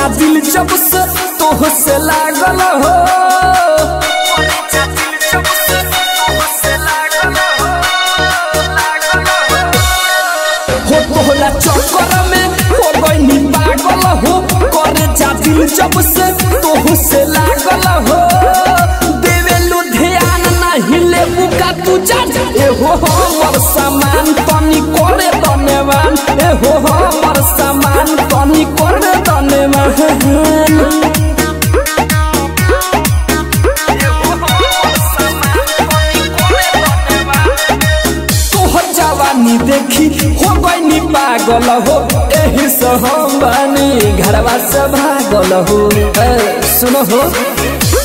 अच्छा दिल जब से तोह से लागल हो, तोहरा चक्कर में हो गई पागल हो, करे जा दिल जब से तोह से लागल हो, देवेलू ध्यान नहीं लेबू का तू जा एहो हमर सामान तनी करे धन्यवान, एहो हमर सामान तनी करे धन्यवान। देखी हो गई पागल हो, एही से हम बनी घरवा से भागल हो। सुनो हो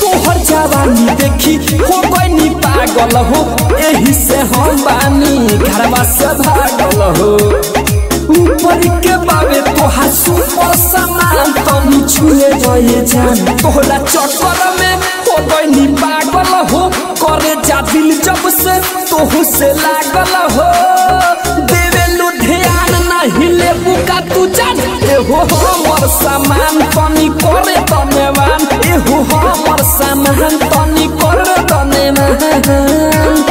तोहर जवानी देखी हो गई पागल हो, एही से हम बनी घरवा से भागल हो। ऊपर के बाबे तोहार सुपर सामान तनी छुए गए जान, तोहरा चक्कर में हो गई पागल हो, करे जा दिल जब से तोह से लागल हो, देवेलू ध्यान नहीं लेबू का तू जान, एहो हमर सामान तनी करे धन्यवान, एहो हमर सामान तनी करे धन्यवान।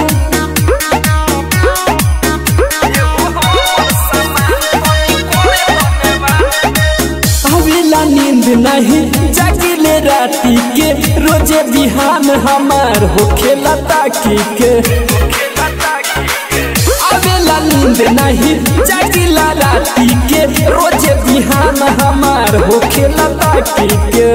नींद नहीं जागिले राती के, रोजे बिहान हमार हो खेला ताकी के, अवेला नींद नहीं जागिला राती के, रोजे बिहान हमार हो खेला ताकी के,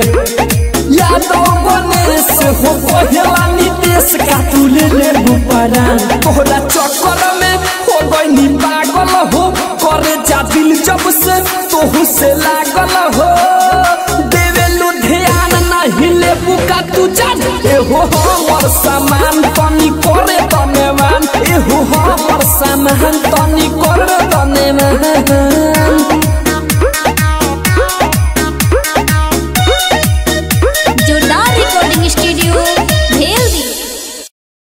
यादों बने से हो पहला निदेश का तू ले ले गुपरान, तोहरा चक्कर में हो गई पागल हो, करे जा दिल जब से तोह से लागल हो, देवेलू ध्यान नहीं लेबू का तू जान, एहो हमर सामान तनी करे धन्यवान, एहो हमर सामान।